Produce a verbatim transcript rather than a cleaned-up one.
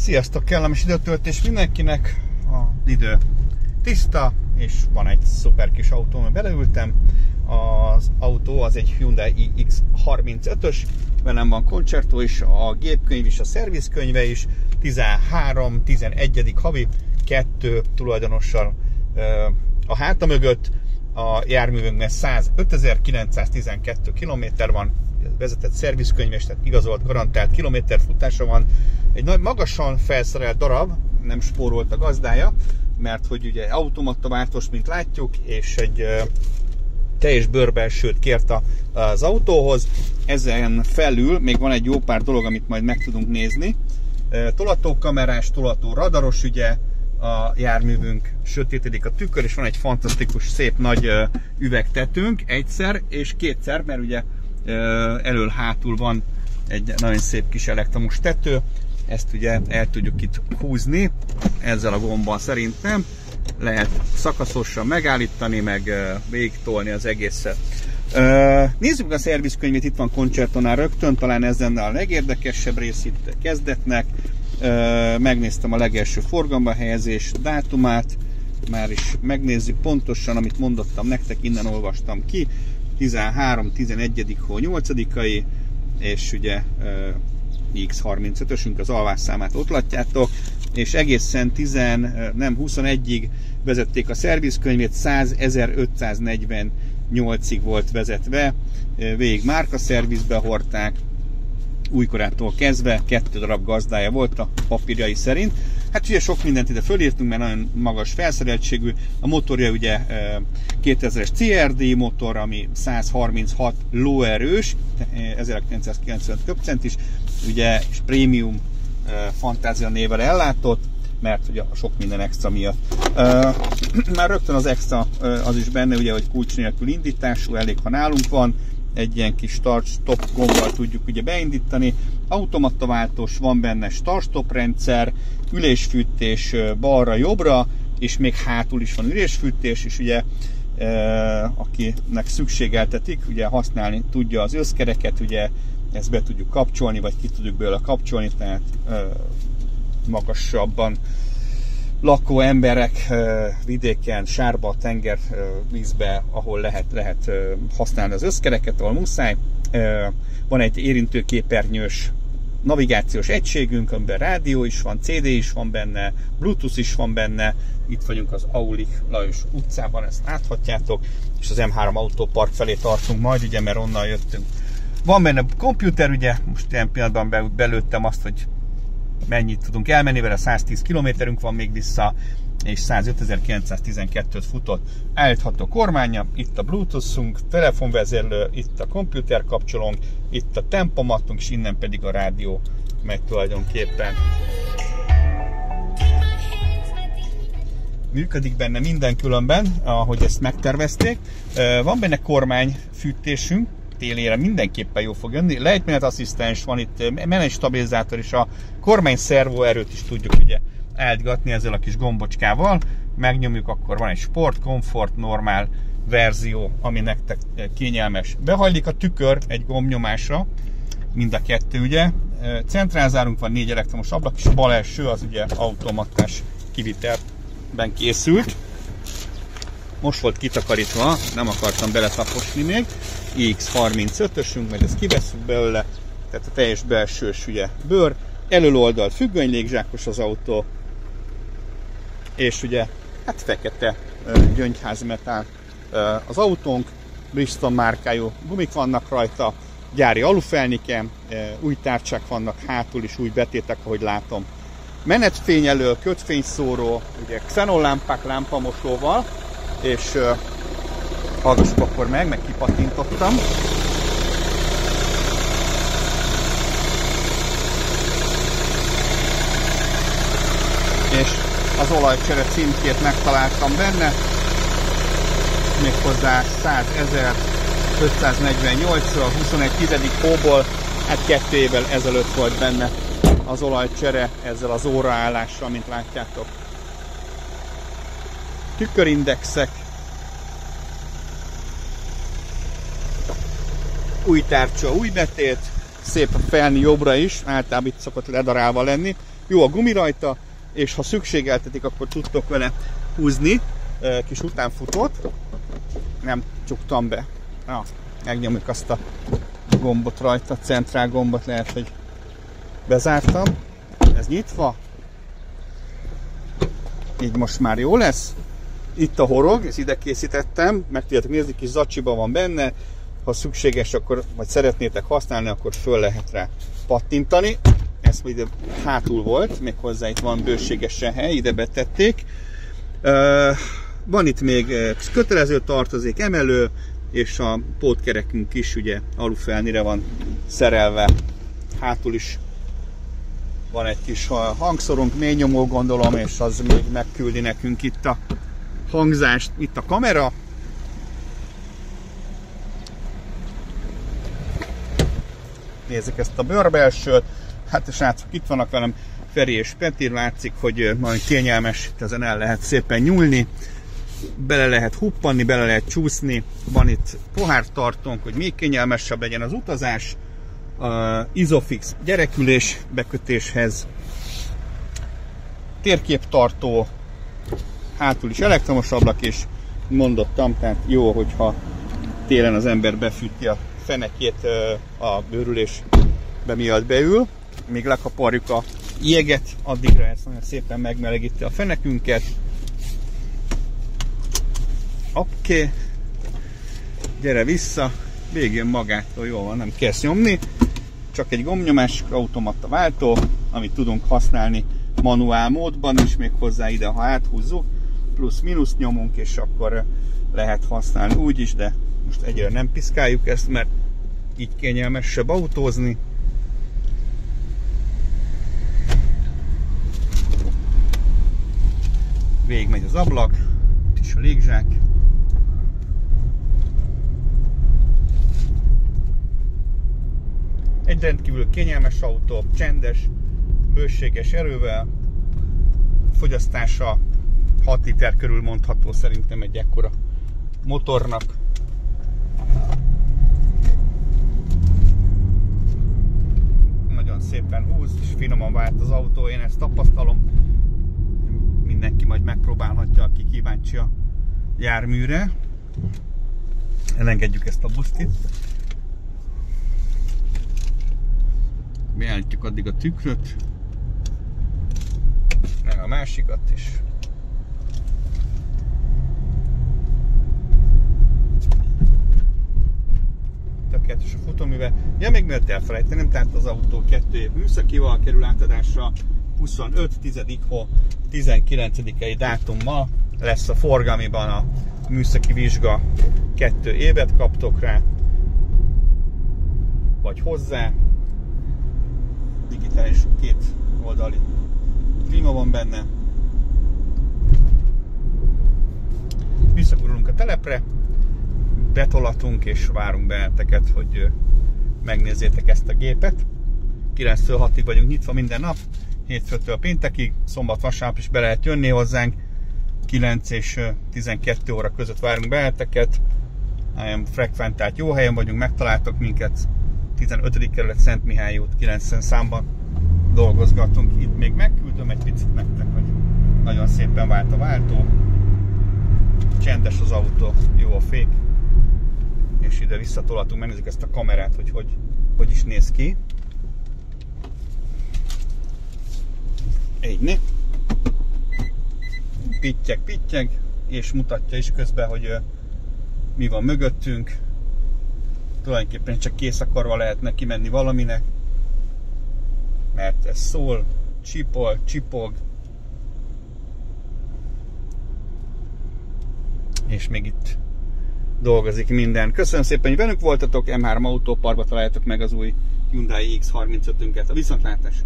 Sziasztok, kellemes időtöltés mindenkinek, az idő tiszta, és van egy szuper kis autó, mert beleültem. Az autó az egy Hyundai i x harmincötös, velem van koncertó is, a gépkönyv is, a szervizkönyve is, tizenhárom tizenegyedik havi, kettő tulajdonossal a háta mögött. A járművünknek százötezer-kilencszáztizenkettő kilométer van, vezetett szervizkönyves, tehát igazolt, garantált kilométer futása van. Egy nagy, magasan felszerelt darab, nem spórolt a gazdája, mert hogy ugye automata váltós, mint látjuk, és egy ö, teljes bőrbelsőt kért a, az autóhoz. Ezen felül még van egy jó pár dolog, amit majd meg tudunk nézni. E, tolatókamerás, tolató radaros ugye a járművünk, sötétedik a tükör, és van egy fantasztikus, szép nagy ö, üvegtetőnk egyszer és kétszer, mert ugye elől-hátul van egy nagyon szép kis elektromos tető, ezt ugye el tudjuk itt húzni ezzel a gombbal, szerintem lehet szakaszosan megállítani, meg végigtolni az egészet. Nézzük a szervizkönyvét, itt van koncertonál rögtön, talán ez lenne a legérdekesebb rész itt kezdetnek. Megnéztem a legelső forgalomba helyezés dátumát, már is megnézzük pontosan, amit mondottam nektek, innen olvastam ki. tizenhárom tizenegyedik hó nyolcadikai, és ugye i x harmincötösünk, az alvásszámát ott látjátok, és egészen tíz, nem huszonegyig vezették a szervizkönyvét, százezer-ötszáznegyvennyolcig volt vezetve, végig márka szervizbe hordták, újkorától kezdve, kettő darab gazdája volt a papírjai szerint. Hát ugye sok mindent ide fölírtunk, mert nagyon magas felszereltségű. A motorja ugye kétezres cé er dé i motor, ami százharminchat lóerős, ezerkilencszázkilencvenöt köbcent is, ugye, és prémium fantázia névvel ellátott, mert ugye sok minden extra miatt. Már rögtön az extra az is benne, ugye, hogy kulcs nélkül indítású, elég, ha nálunk van. Egy ilyen kis start-stop gombbal tudjuk ugye beindítani, automataváltós van benne, start-stop rendszer, ülésfűtés balra-jobbra, és még hátul is van ülésfűtés, és ugye e, akinek szükségeltetik, ugye használni tudja az összkereket, ugye ezt be tudjuk kapcsolni, vagy ki tudjuk belőle kapcsolni, tehát e, magasabban lakó emberek vidéken, sárba, tenger, vízbe, ahol lehet, lehet használni az összkereket, ahol muszáj. Van egy érintőképernyős navigációs egységünk, amiben rádió is van, cé dé is van benne, Bluetooth is van benne. Itt vagyunk az Aulich Lajos utcában, ezt láthatjátok, és az em három Autópark felé tartunk majd, ugye, mert onnan jöttünk. Van benne komputer, ugye, most ilyen pillanatban belőttem azt, hogy mennyit tudunk elmenni vele, száztíz kilométerünk van még vissza, és százezer-kilencszáztizenkettőt futott. Állítható kormánya, itt a Bluetooth-unk, telefonvezérlő, itt a komputer kapcsolónk, itt a tempomatunk, és innen pedig a rádió megy tulajdonképpen. Működik benne minden különben, ahogy ezt megtervezték. Van benne kormányfűtésünk, télére mindenképpen jó fog jönni. Lejtmenetasszisztens van itt, menő stabilizátor, és a kormány szervó erőt is tudjuk ugye állítgatni ezzel a kis gombocskával. Megnyomjuk, akkor van egy sport, komfort, normál verzió, ami nektek kényelmes. Behajlik a tükör egy gombnyomásra, mind a kettő ugye. Centrálzárunk van, négy elektromos ablak, és bal első az ugye automatás kivitelben készült. Most volt kitakarítva, nem akartam beletaposni még. i x harmincötösünk, majd ezt kiveszünk belőle, tehát a teljes belsős ugye bőr, elöloldal függöny, légzsákos az autó, és ugye hát fekete gyöngyházmetál az autónk, Bristol márkájú gumik vannak rajta, gyári alufelnikem, új tárcsák vannak hátul is, új betétek, ahogy látom. Menetfény elő, kötfényszóró, ugye Xenon lámpák lámpamosóval, és hallgassuk akkor meg, meg kipatintottam. És az olajcsere címkét megtaláltam benne, méghozzá százezer-ötszáznegyvennyolcról, huszonegytized hóból, hát kettő évvel ezelőtt volt benne az olajcsere ezzel az óraállással, mint látjátok. Tükörindexek, új tárcsa, új betét, szép felni jobbra is, általában itt szokott ledarálva lenni. Jó a gumi rajta, és ha szükségeltetik, akkor tudtok vele húzni kis utánfutót. Nem csuktam be. Na, megnyomjuk azt a gombot rajta, a centrál gombot, lehet, hogy bezártam. Ez nyitva. Így most már jó lesz. Itt a horog, ezt ide készítettem, meg tudjátok nézni, kis zacsiba van benne. Ha szükséges, akkor, vagy szeretnétek használni, akkor föl lehet rá pattintani. Ez ide hátul volt, még hozzá itt van bőségesen hely, ide betették. Van itt még kötelező tartozék, emelő, és a pótkerekünk is ugye alufelnire van szerelve. Hátul is van egy kis hangszorunk, mély nyomó gondolom, és az még megküldi nekünk itt a hangzást. Itt a kamera. Nézzük ezt a bőrbelsőt. Hát srácok, itt vannak velem Feri és Peti, látszik, hogy nagyon kényelmes, itt ezen el lehet szépen nyúlni, bele lehet huppanni, bele lehet csúszni, van itt pohártartónk, hogy még kényelmesebb legyen az utazás, uh, Isofix gyerekülés bekötéshez, térképtartó, hátul is elektromos ablak, és mondottam, tehát jó, hogyha télen az ember befűti a fenekét uh, a bőrülés miatt beül, még lekaparjuk a jeget, addigra ezt nagyon szépen megmelegíti a fenekünket. Oké, okay. Gyere vissza, végén magától jól van, nem kell nyomni, csak egy gombnyomás, automata váltó, amit tudunk használni manuál módban is, még hozzá ide, ha áthúzzuk, plusz-minusz nyomunk, és akkor lehet használni úgy is, de most egyre nem piszkáljuk ezt, mert így kényelmesebb autózni. Végig megy az ablak, itt is a légzsák. Egy rendkívül kényelmes autó, csendes, bőséges erővel, fogyasztása hat liter körül mondható szerintem egy ekkora motornak. Nagyon szépen húz, és finoman vált az autó, én ezt tapasztalom. Mindenki majd megpróbálhatja, aki kíváncsi a járműre. Elengedjük ezt a busztit. Beállítjuk addig a tükröt, meg a másikat is. Tökéletes a futóműve. Ja, még miért elfelejtenem, tehát az autó kettő év műszakival kerül átadásra. huszonöt tizenkilenc tizenkilencedikei dátummal lesz a forgalmiban a műszaki vizsga, kettő évet kaptok rá, vagy hozzá. Digitális két oldali klíma van benne. Visszagurulunk a telepre, betolatunk és várunk benneteket, hogy megnézzétek ezt a gépet. kilenctől hatig vagyunk nyitva minden nap. Hétfőtől péntekig, szombat, vasárnap is be lehet jönni hozzánk. kilenc és tizenkettő óra között várunk beleteket. Nagyon frekvent, tehát jó helyen vagyunk, megtaláltok minket. tizenötödik kerület Szent Mihály út kilencven számban dolgozgatunk. Itt még megküldöm egy picit nektek, hogy nagyon szépen vált a váltó. Csendes az autó, jó a fék. És ide visszatolatunk, megnézzük ezt a kamerát, hogy hogy, hogy is néz ki. Így, pittyeg, pittyeg, és mutatja is közben, hogy uh, mi van mögöttünk. Tulajdonképpen csak kész akarva lehet neki menni valaminek, mert ez szól, csipol, csipog, és még itt dolgozik minden. Köszönöm szépen, hogy velünk voltatok, M három Autóparkba találjátok meg az új Hyundai i x harmincötünket. A viszontlátás!